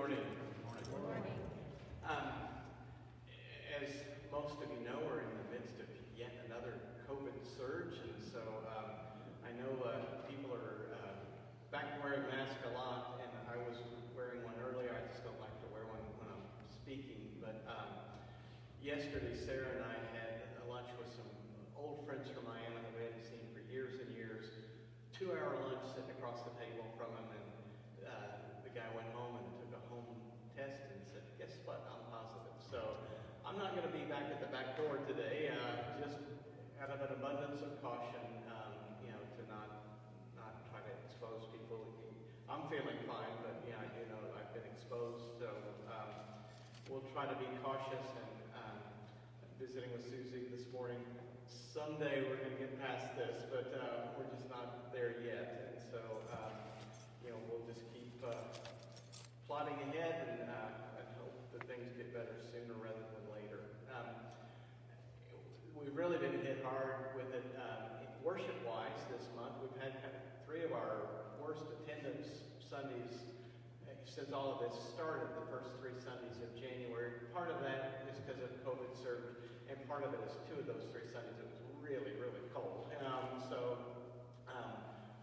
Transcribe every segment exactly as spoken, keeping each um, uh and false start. morning. Good morning. Um, as most of you know, we're in the midst of yet another COVID surge, and so um, I know uh, people are uh, back wearing masks a lot, and I was wearing one earlier. I just don't like to wear one when I'm speaking, but um, yesterday Sarah and I had a lunch with some old friends from Miami that we hadn't seen for years and years. Two-hour lunch sitting across the table from them, and uh, the guy went home and took a home test and said, guess what, I'm positive. So I'm not going to be back at the back door today, uh, just out of an abundance of caution, um, you know, to not not try to expose people. I'm feeling fine, but yeah, you know, I've been exposed, so um, we'll try to be cautious. And um, visiting with Susie this morning, someday we're going to get past this, but uh, we're just not there yet, and so um, you know, we'll just keep uh, plodding ahead, and uh, I hope that things get better sooner rather than later. Um, we've really been hit hard with it um, worship-wise this month. We've had kind of three of our worst attendance Sundays since all of this started, the first three Sundays of January. Part of that is because of COVID surge, and part of it is two of those three Sundays it was really, really cold. Um, so um,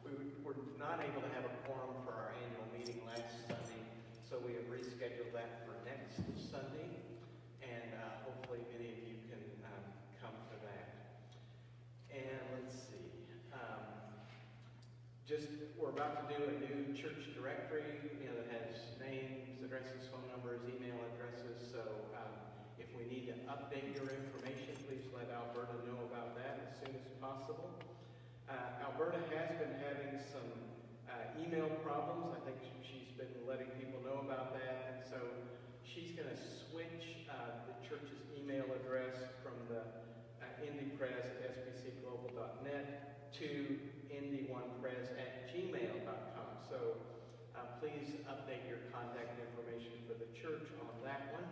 we were not able to have a quorum for our annual meeting last Sunday, so we have rescheduled that for next Sunday, and uh, hopefully many of you can um, come for that. And let's see. Um, Just, we're about to do a new church directory, you know, that has names, addresses, phone numbers, email addresses. So um, if we need to update your information, please let Alberta know about that as soon as possible. Uh, Alberta has been having some uh, email problems. I think she's been letting people know about that. And so she's going to switch uh, the church's email address from the uh, indypress at s b c global dot net to indy one press at gmail dot com. So uh, please update your contact information for the church on that one,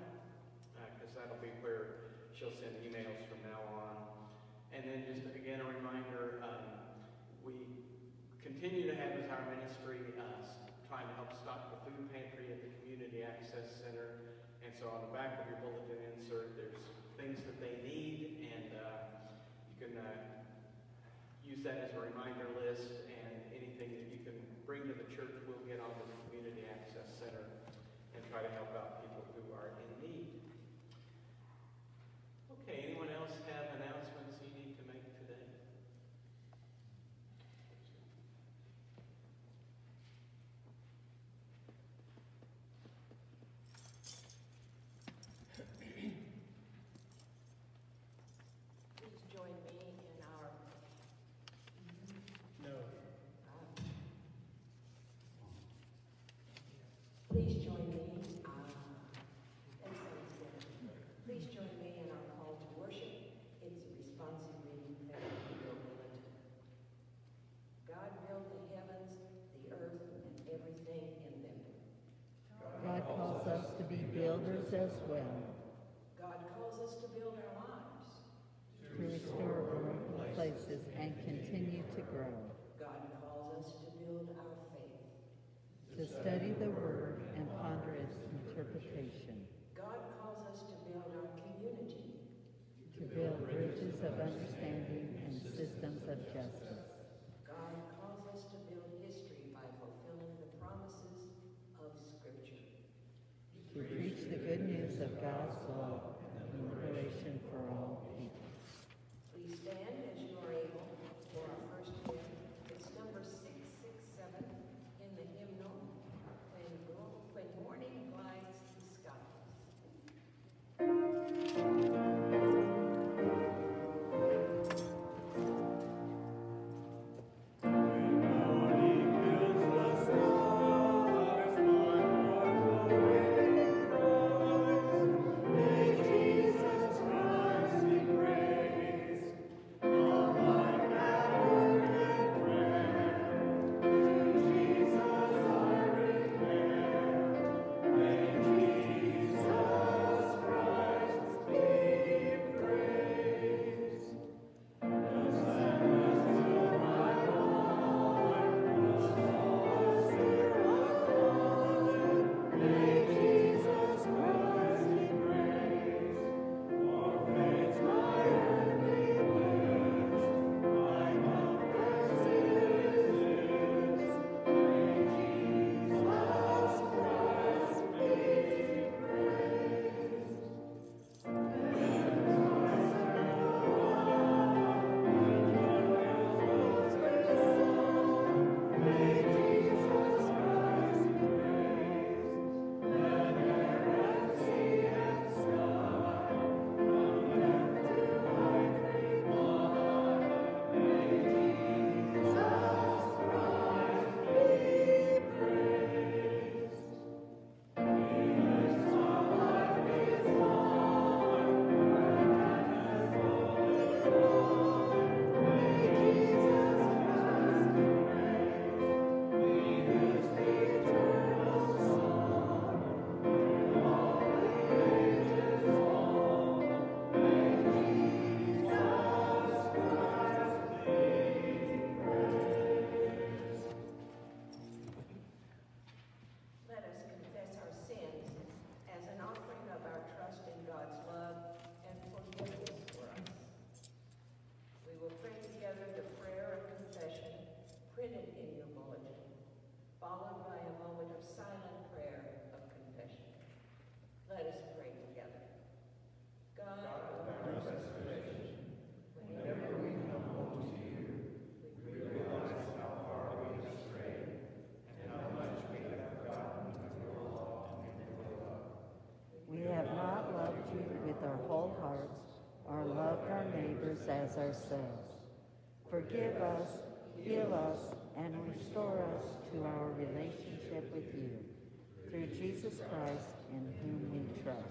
because uh, that'll be where she'll send emails from now on. And then just again a reminder, um, we continue to have as our ministry uh, trying to help stock the food pantry at the Community Access Center. And so on the back of your bulletin insert, there's things that they need, and uh, you can uh, use that as a reminder list, and anything that you can bring to the church will get on the Community Access Center and try to help out people who are in need. Okay, anyone else have announcements you need to make today? Please join me. Uh, that's Please join me in our call to worship. It's a responsive reading that we will relate to. God built the heavens, the earth, and everything in them. God, God calls us to be builders as well. God calls us to build our lives, to restore broken places and continue to grow. God calls us to build our faith, to study the Word and ponder its interpretation. God calls us to build our community, to build bridges of understanding and systems of justice. God calls us to build history by fulfilling the promises of Scripture, to preach the good news of God's law and liberation for all people. Please stand as you are able for our first hymn. It's number six six seven in the hymnal. Morning lights the skies. Morning, good is the star, as mine heart away, rising as ourselves. Forgive us, heal us, and restore us to our relationship with you, through Jesus Christ, in whom we trust.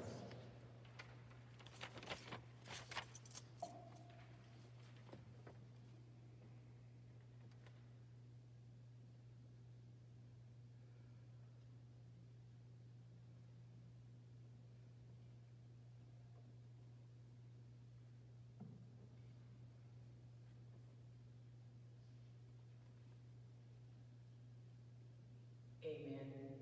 Amen.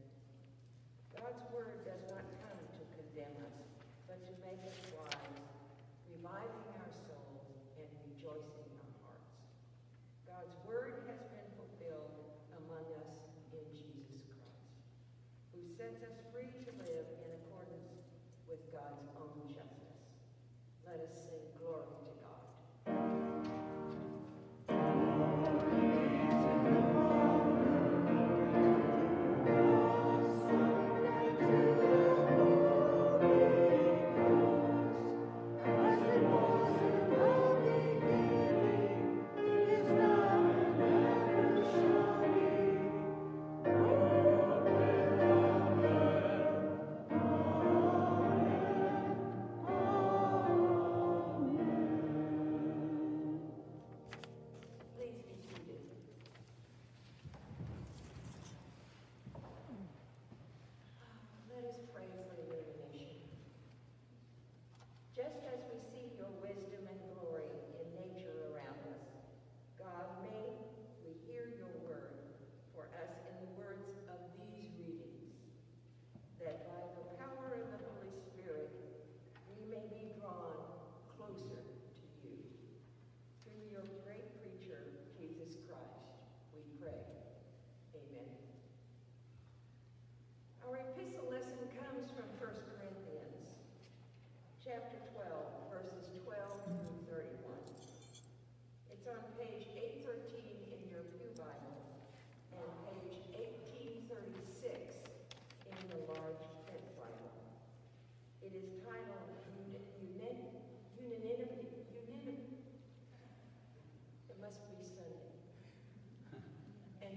God's word does not come to condemn us, but to make us wise, reviving our souls and rejoicing our hearts. God's word has been fulfilled among us in Jesus Christ, who sets us free to live in accordance with God's own justice. Let us sing glory to God.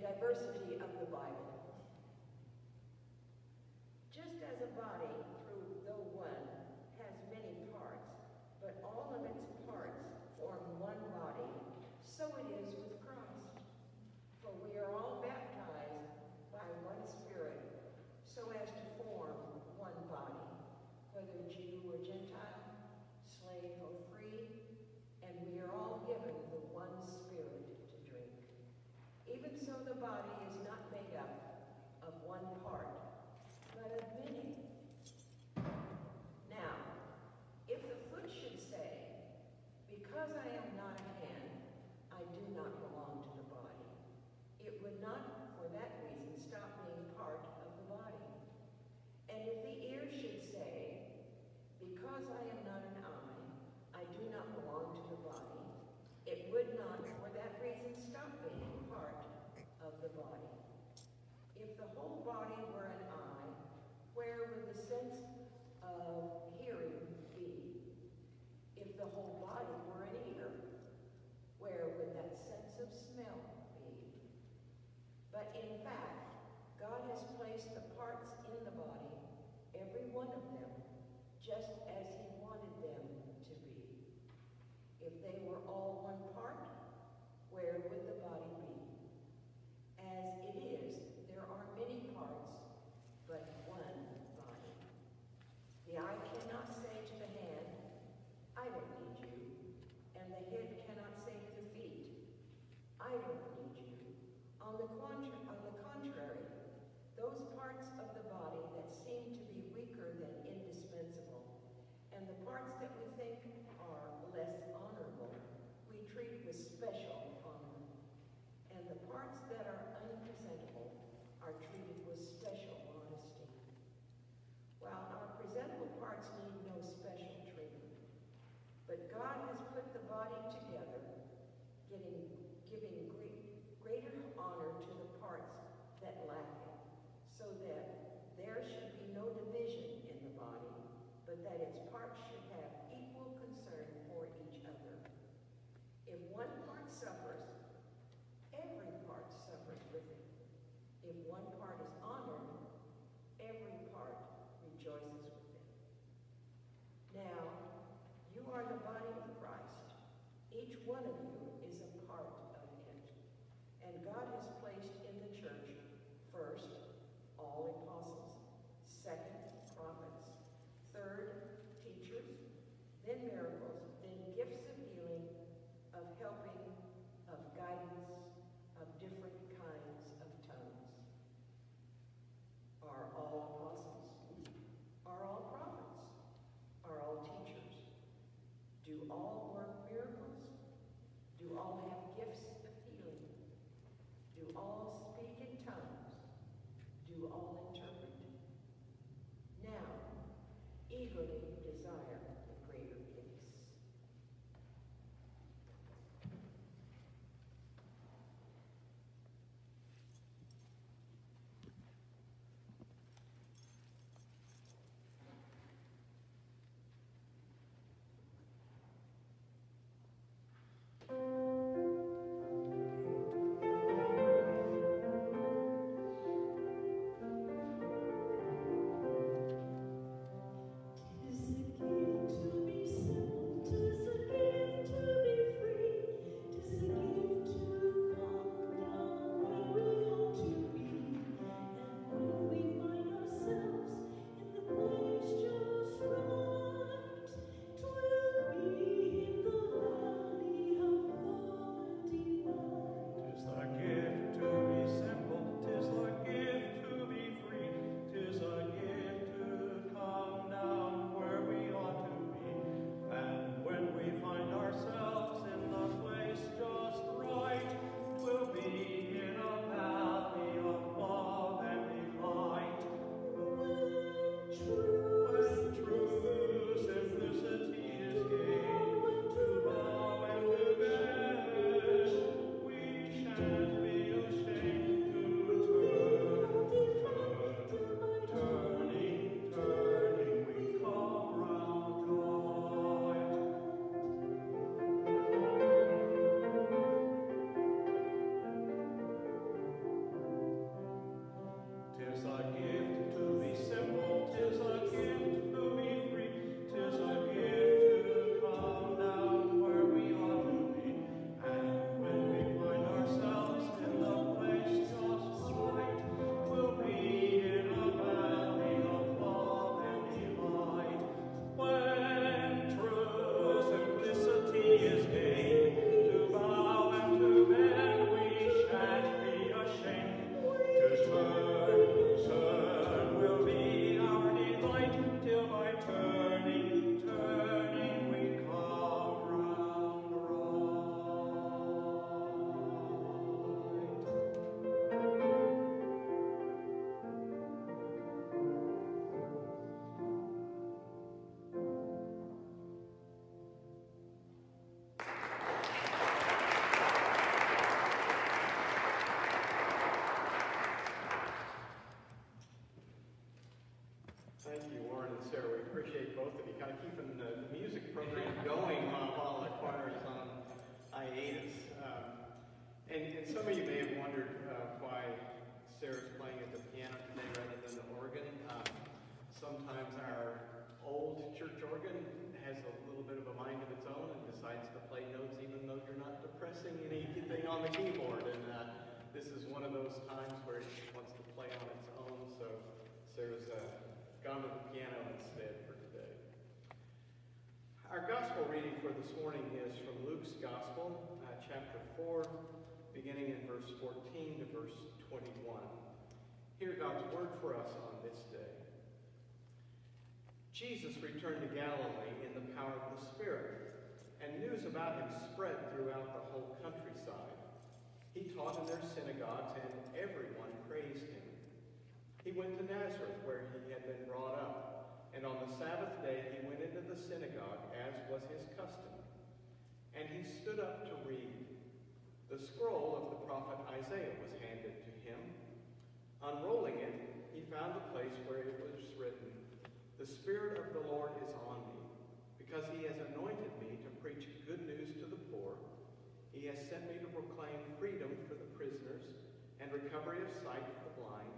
Diversity of the Bible. Just as a body, through though one, has many parts, but all of its parts form one body, so it is with Christ. For we are all baptized by one Spirit, so as to form one body, whether Jew or Gentile, slave or free, and we are all given the one Spirit. Even so, the body is not made up of one part, but of many. Now, if the foot should say, because I am not a hand, I do not belong to the body, it would not for that reason stop being part of the body. And if the ear should say, because I am not an eye, I do not belong to the body, it would not, for that reason, stop being part of the body. If the whole body were an eye, where would the sense of hearing be? If the whole body were an ear, where would that sense of smell be? But in fact, God has placed the parts in the body, every one of them, just as He wanted them to be. If they were all one part, where would the body be? As it is, there are many parts, but one body. The eye cannot say to the hand, I don't need you. And the head cannot say to the feet, I don't need you. On the contra- on the contrary, those parts of the body that seem to be weaker than indispensable, and the parts that we think are less honorable, we treat with special honor. And the parts that are unpresentable are treated with special honesty. While our presentable parts need no special treatment, but God has put the body together, giving, giving great, greater honor to the parts If one part suffers, every part suffers with it. If one part is honored, every part rejoices with it. Now, you are the body of Christ. Each one of you is a part of it. And God has placed in the church, first, all apostles, second, prophets, third, teachers, then miracles, then gifts of healing, of helping, of guidance, of different kinds of tongues. Are all apostles? Are all prophets? Are all teachers? Do all work miracles? Do all have gifts of healing? Do all speak in tongues? Do all interpret? Now, eagerly desire the greater gifts. Our gospel reading for this morning is from Luke's Gospel, uh, chapter four, beginning in verse fourteen to verse twenty-one. Hear God's word for us on this day. Jesus returned to Galilee in the power of the Spirit, and news about him spread throughout the whole countryside. He taught in their synagogues, and everyone praised him. He went to Nazareth, where he had been brought up. And on the Sabbath day he went into the synagogue, as was his custom. And he stood up to read. The scroll of the prophet Isaiah was handed to him. Unrolling it, he found the place where it was written, "The Spirit of the Lord is on me, because he has anointed me to preach good news to the poor. He has sent me to proclaim freedom for the prisoners and recovery of sight for the blind,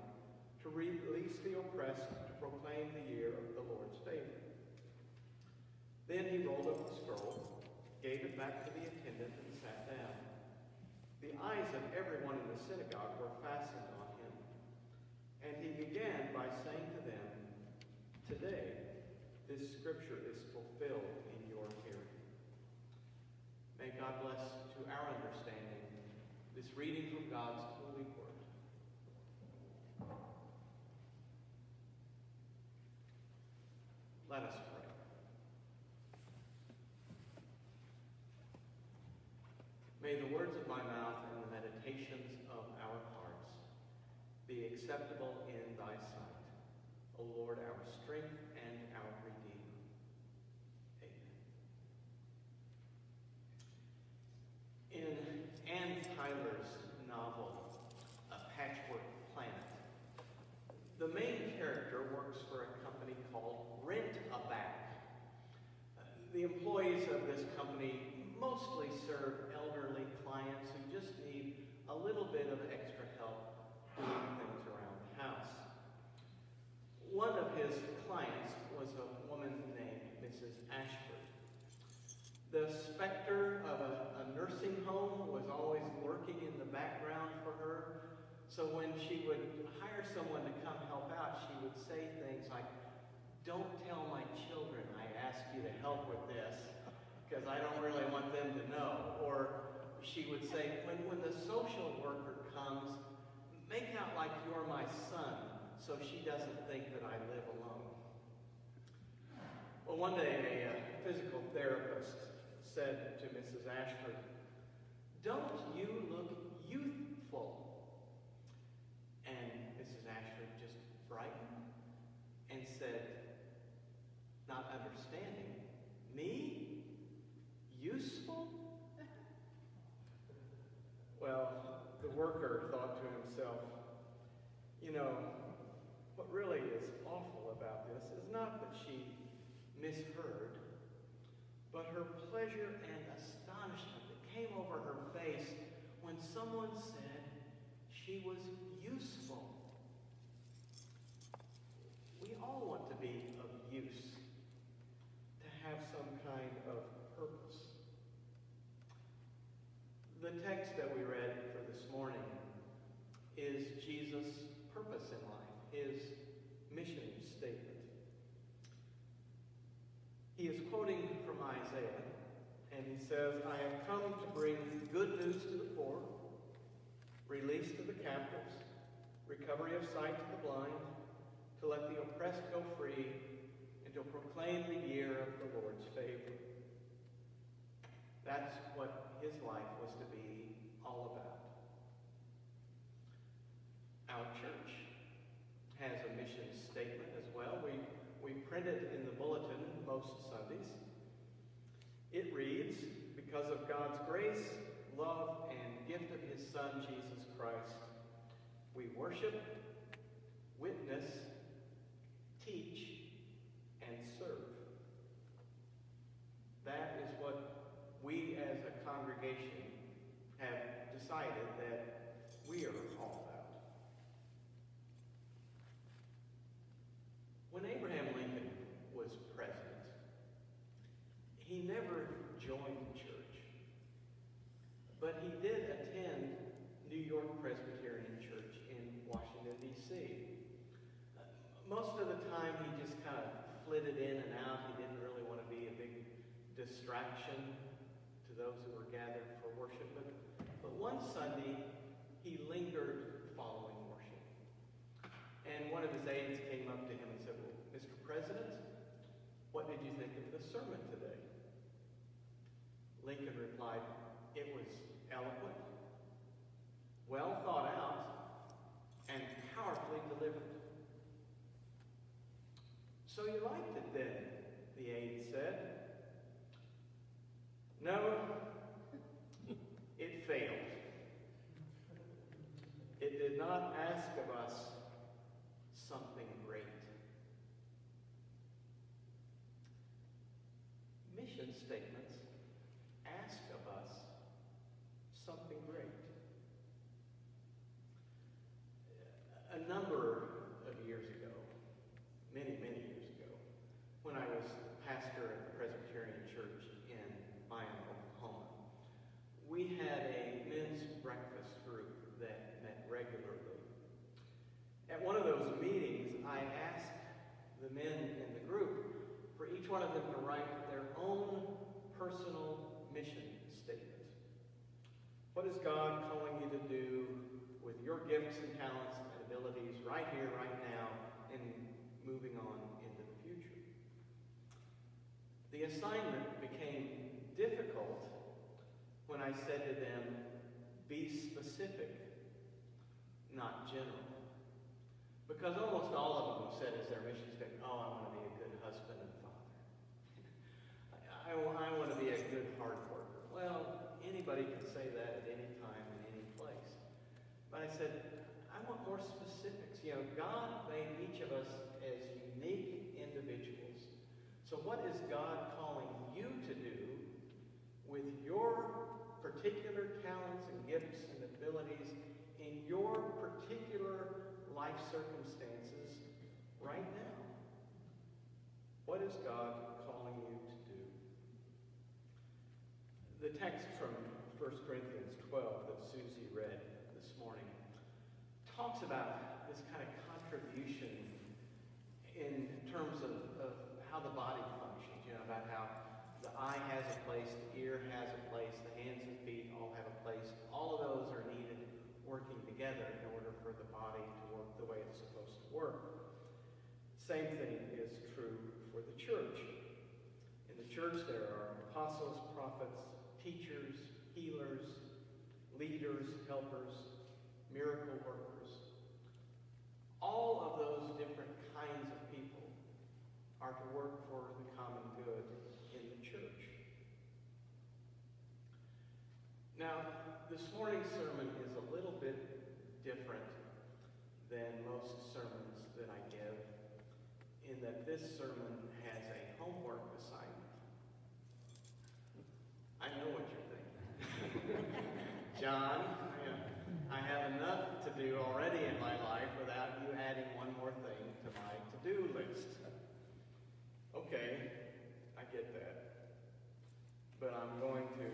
to release the oppressed, to proclaim the year of the Lord's favor. Then he rolled up the scroll, gave it back to the attendant, and sat down. The eyes of everyone in the synagogue were fastened on him. And he began by saying to them, "Today, this scripture is fulfilled in your hearing." May God bless to our understanding this reading from God's holy word. Let us pray. May the words of my mouth and the meditations of our hearts be acceptable in thy sight, O Lord, our strength and our Redeemer. Amen. In Ann Tyler's novel, A Patchwork Planet, the main character works for a company called Rent-A-Back. The employees of this company mostly serve elderly clients who just need a little bit of extra help doing things around the house. One of his clients was a woman named Missus Ashford. The specter of a, a nursing home was always lurking in the background for her. So when she would hire someone to come help out, she would say things like, "Don't tell my children I asked you to help with this, because I don't really want them to know." Or she would say, when, when the social worker comes, make out like you're my son, so she doesn't think that I live alone." Well, one day a, a physical therapist said to Missus Ashford, "Don't you look youthful?" And Missus Ashford just brightened and said, not understanding, "Me? Useful?" Well, the worker thought to himself, you know, what really is awful about this is not that she misheard, but her pleasure and astonishment that came over her face when someone said she was useful. We all want to be of use, to have some kind of purpose. The text that we read for this morning is Jesus' purpose in life, his mission statement. He is quoting from Isaiah, and he says, "I have come to bring good news to the poor, release to the captives, recovery of sight to the blind, to let the oppressed go free, and to proclaim the year of the Lord's favor." That's what his life was to be all about. Our church has a mission statement as well. We, we print it in the bulletin most Sundays. It reads, "Because of God's grace, love, and gift of his Son, Jesus Christ, we worship, witness, teach, and serve." That is what we as a congregation have decided that we are all about. When Abraham Lincoln was president, he never joined the church. But he did attend New York Presbyterian Church in Washington, D C Most of the time he just kind of flitted in and out. He didn't really want to be a big distraction to those who were gathered for worship. But, but one Sunday, he lingered following worship. And one of his aides came up to him and said, "Well, Mister President, what did you think of the sermon today?" Lincoln replied, "It was eloquent, well thought out, and powerfully delivered." "So you liked it then," the aide said. "No, it failed. It did not ask of us something great." Mission statements ask of us something great. A number of years ago, many, many years ago, when I was pastor at the Presbyterian Church in Miami, Oklahoma, we had a men's breakfast group that met regularly. At one of those meetings, I asked the men in the group for each one of them to write their own personal mission statement. What is God calling you to do with your gifts and talents and abilities right here, right now, and moving on into the future? The assignment became difficult when I said to them, be specific, not general. Because almost all of them said as their mission statement, oh, I want to be a good husband and father. I, I, I want to be a good hard worker. Well, anybody can say that at any time, in any place. But I said, I want more specifics. You know, God made each of us as unique individuals. So what is God calling you to do with your particular talents and gifts and abilities in your particular life circumstances right now? What is God calling you to do? The text from First Corinthians twelve that Susie read this morning talks about this kind of contribution in terms of, of how the body functions, you know, about how the eye has a place, the ear has a place, the hands and feet all have a place. All of those are needed working together in order for the body to work the way it's supposed to work. Same thing is true for the church. In the church, there are apostles, prophets, teachers, healers, leaders, helpers, miracle workers. All of those different kinds of people are to work for the common good in the church. Now, this morning's sermon is a little bit different than most sermons that I give, in that this sermon has a homework assignment. I know what you're thinking. John, I have enough to do already in my life without you adding one more thing to my to-do list. Okay, I get that, but I'm going to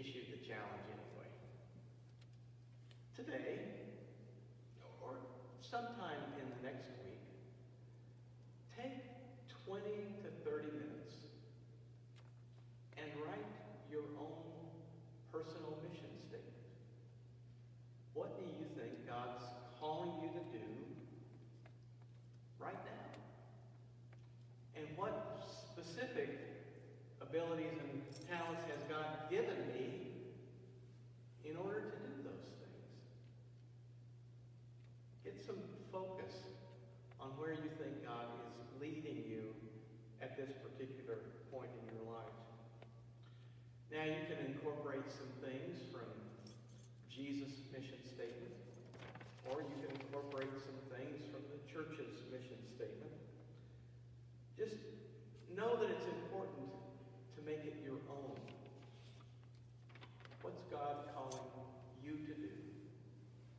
issue the challenge anyway. Today, or sometime in the next week, take twenty to thirty minutes and write your own personal mission statement. What do you think God's calling you to do right now? And what specific abilities and talents has God given me in order to do those things? Get some focus on where you think God is leading you at this particular point in your life. Now you can incorporate some things from Jesus' mission statement, or you can incorporate some things from the church's mission statement. Just know that it's important to make it your own. What's God calling you to do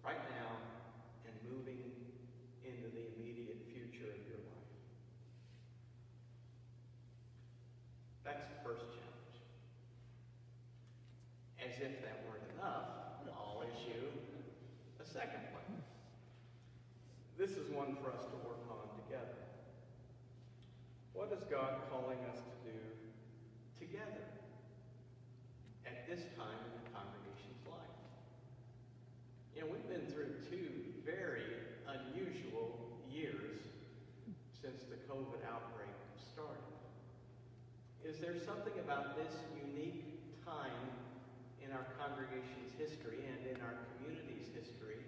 right now and moving into the immediate future of your life? That's the first challenge. As if that weren't enough, I'll issue a second one. This is one for us to work on together. What is God calling us to do together at this time in the congregation's life? You know, we've been through two very unusual years since the COVID outbreak started. Is there something about this unique time in our congregation's history and in our community's history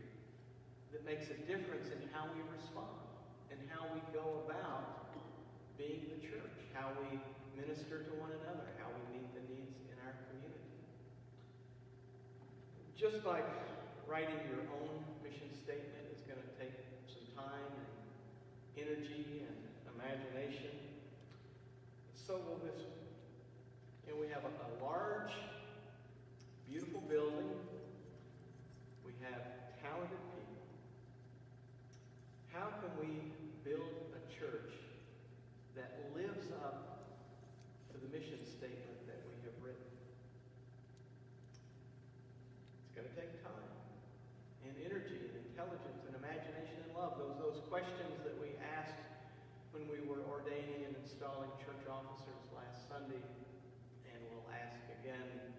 that makes a difference in how we respond and how we go about being the church, how we minister to one another, how we meet the needs in our community? Just like writing your own mission statement is going to take some time and energy and imagination, so will this one. And we have a, a large, beautiful building installing church officers last Sunday, and we'll ask again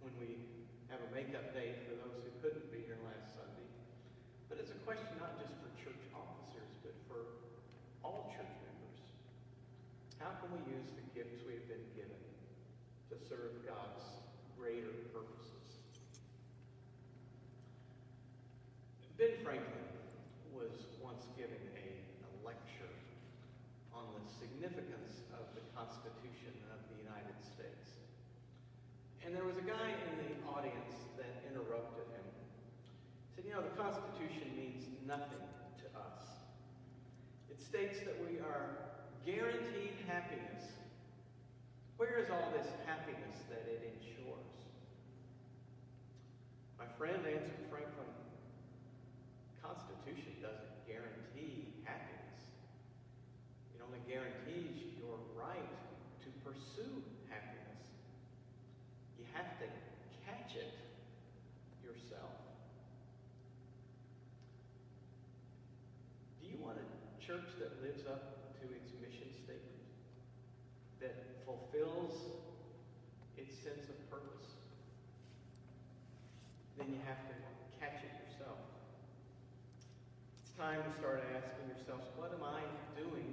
when we have a makeup day for those who couldn't be here last Sunday. But it's a question not just for church officers, but for all church members. How can we use the gifts we have been given to serve God's greater purposes? Ben Franklin was once giving a, a lecture on the significance of the Constitution of the United States. And there was a guy in the audience that interrupted him. He said, you know, the Constitution means nothing to us. It states that we are guaranteed happiness. Where is all this happiness that it ensures? My friend answered Franklin, Constitution doesn't guarantee happiness. It only guarantees your right to pursue happiness. You have to catch it yourself. Do you want a church that lives up to its mission statement? That fulfills its sense of purpose? Then you have to catch it yourself. Time to start asking yourselves, what am I doing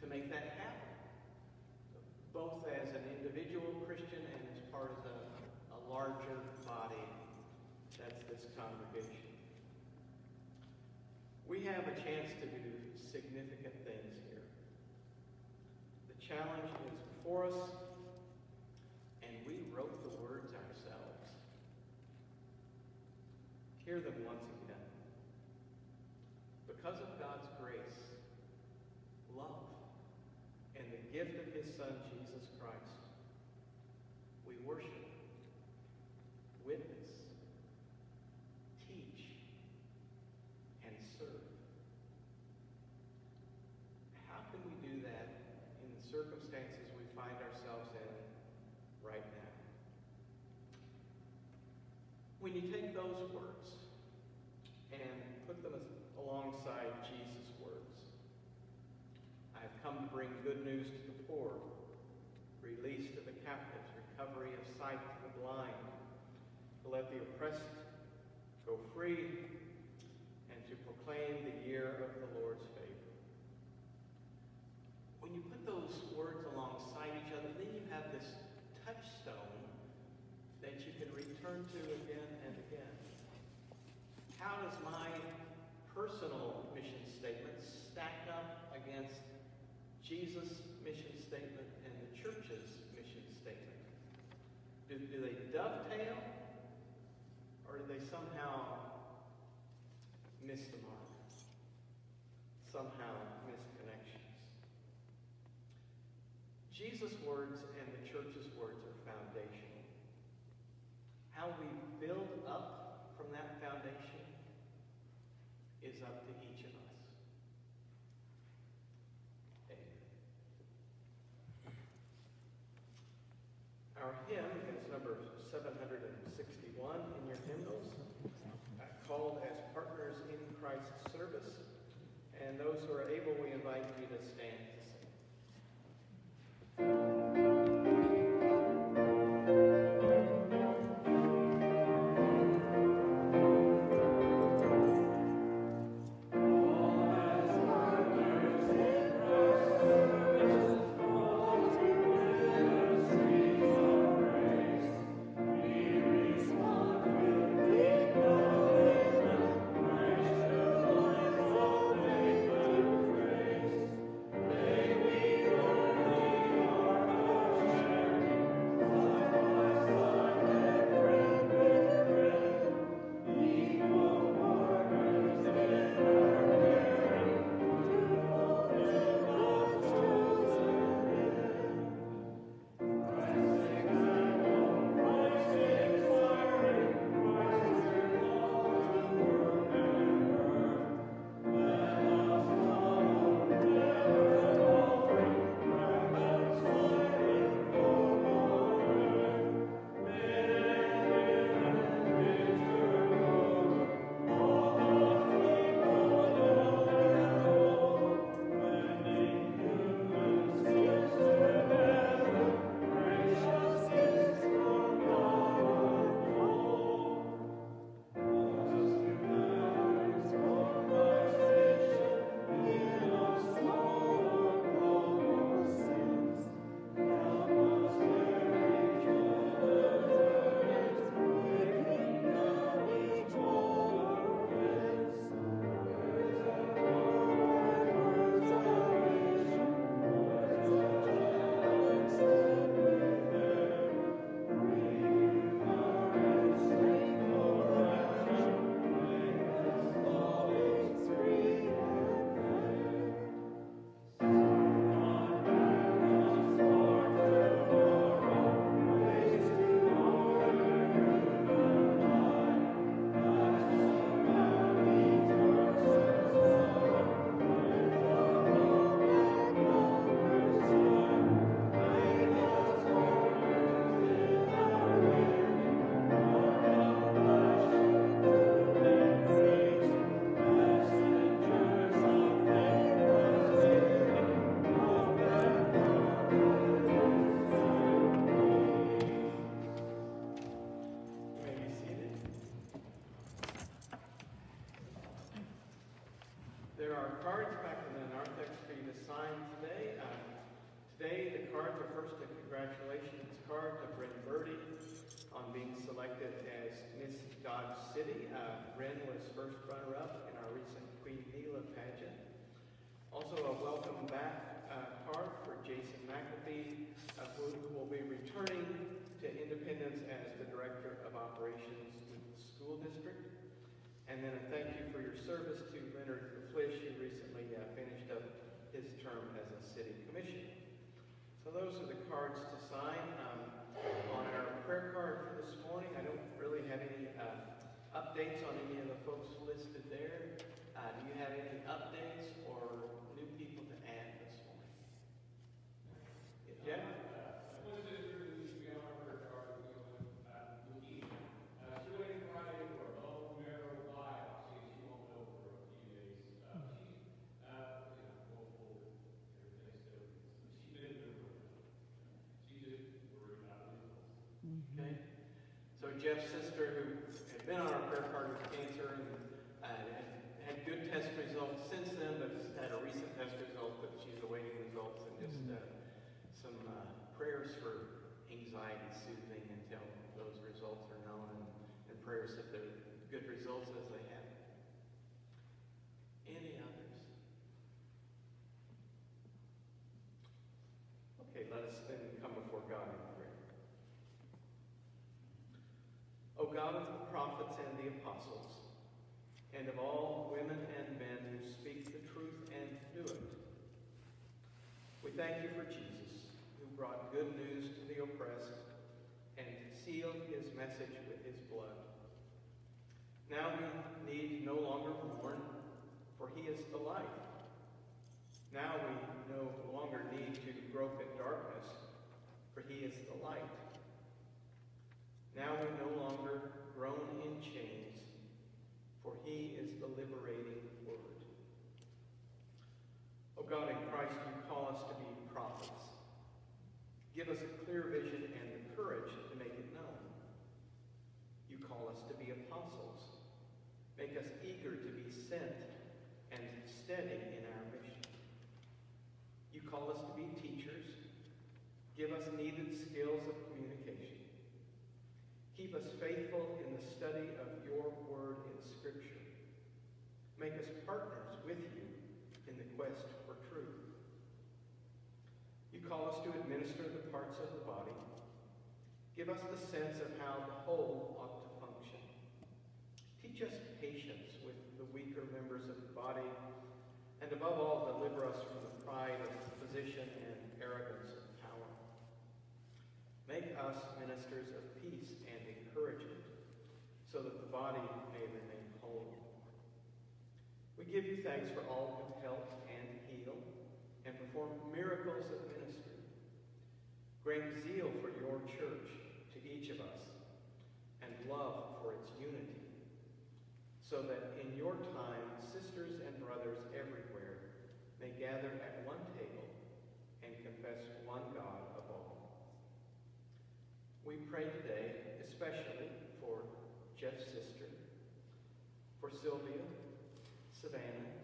to make that happen? Both as an individual Christian and as part of the, a larger body that's this congregation. We have a chance to do significant things here. The challenge is before us, and we wrote the words ourselves. Hear them once again. Because of God's grace, love, and the gift of his Son, Jesus Christ, we worship, witness, teach, and serve. How can we do that in the circumstances we find ourselves in right now? When you take those words and put them as alongside Jesus' words. I have come to bring good news to the poor, release to the captives, recovery of sight to the blind, to let the oppressed go free, and to proclaim the year of the Lord's favor. When you put those words alongside each other, then you have this touchstone that you can return to again and again. How does my personal mission statements stack up against Jesus' mission statement and the church's mission statement? Do, do they dovetail, or do they somehow miss the mark? Somehow miss connections? Jesus' words and the church's words are foundational. How we build up from that foundation is up to each of us. Amen. Our hymn is number seven hundred sixty-one in your hymnals, called as partners in Christ's service. And those who are able, we invite you to stand to sing. Amen. cards back in the narthex for you to sign today. Um, today, the cards are first a congratulations card to Bryn Birdie on being selected as Miss Dodge City. Uh, Bryn was first runner-up in our recent Queen Neela pageant. Also, a welcome back uh, card for Jason McAfee, uh, who will be returning to Independence as the Director of Operations with the school district. And then a thank you for your service to Leonard Flisch, who recently uh, finished up his term as a city commissioner. So those are the cards to sign. Um, on our prayer card for this morning, I don't really have any uh, updates on any of the folks listed there. Uh, do you have any updates or new people to add this morning? Yeah? Jeff's sister, who had been on our prayer card with cancer and uh, had good test results since then, but had a recent test result, but she's awaiting results, and just uh, some uh, prayers for anxiety soothing until those results are known, and, and prayers that they're good results as they have. Any others? Okay, let us then come before God in prayer. O God of the prophets and the apostles, and of all women and men who speak the truth and do it, we thank you for Jesus, who brought good news to the oppressed and sealed his message with his blood. Now we need no longer mourn, for he is the light. Now we no longer need to grope in darkness, for he is the light. Now we no longer groan in chains, for he is the liberating word. O God in Christ, you call us to be prophets. Give us a clear vision and the courage to make it known. You call us to be apostles. Make us eager to be sent and steady in our mission. You call us to be teachers. Give us needed skills of communication. Keep us faithful in the study of your word in Scripture. Make us partners with you in the quest for truth. You call us to administer the parts of the body. Give us the sense of how the whole ought to function. Teach us patience with the weaker members of the body, and above all, deliver us from the pride of position and arrogance of power. Make us ministers of peace and encouragement, so that the body may remain whole. We give you thanks for all who help and heal, and perform miracles of ministry. Grant zeal for your church to each of us, and love for its unity, so that in your time, sisters and brothers everywhere may gather at one table and confess one God of all. We pray today, especially for Jeff's sister, for Sylvia, Savannah,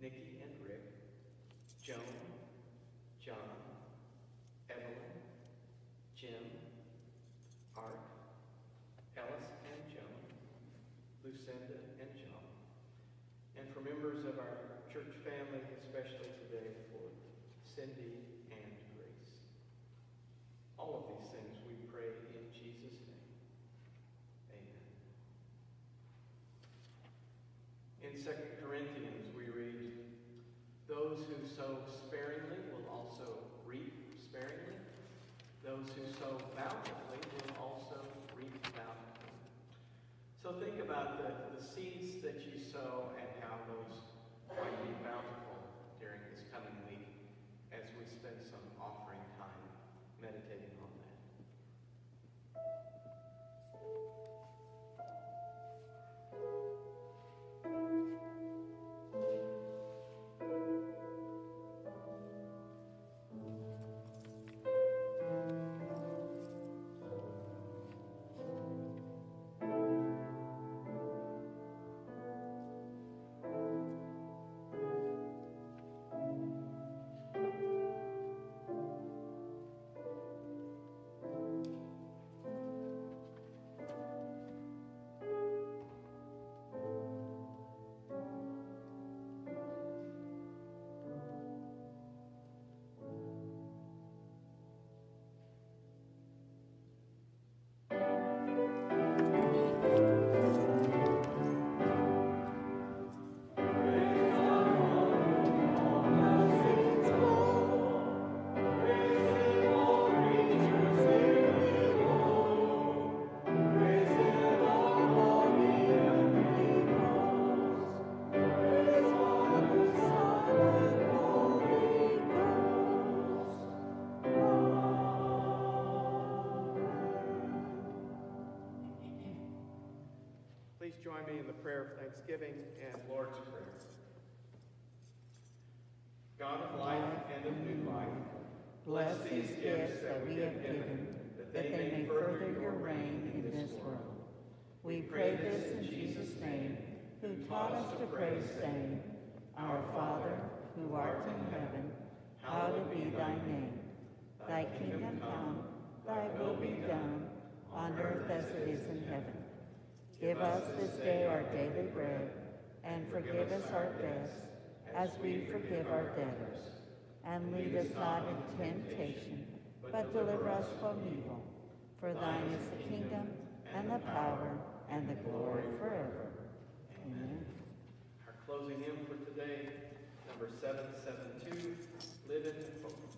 Nikki and Rick, Joan, John, Evelyn, Jim, Art, Ellis and Joan, Lucinda and John, and for members of our church family, especially today for Cindy and all of these things we pray in Jesus' name. Amen. In Second Corinthians, we read, "Those who sow sparingly will also reap sparingly. Those who sow bountifully will also reap bountifully." So think about the, the seeds that you sow and how those might be bountiful during this coming week as we spend some offering time meditating on that. join me in the prayer of thanksgiving and Lord's Prayer. God of life and of new life, bless these gifts that we have given, that they may further your reign in this world. We pray this in Jesus' name, who taught us to pray, saying, Our Father, who art in heaven, hallowed be thy name. Thy kingdom come, thy will be done, on earth as it is in heaven. Give us this day our daily bread, and forgive us our debts, as we forgive our debtors. And lead us not into temptation, but deliver us from evil. For thine is the kingdom, and the power, and the glory forever. Amen. Our closing hymn for today, number seven seven two, Live into Hope.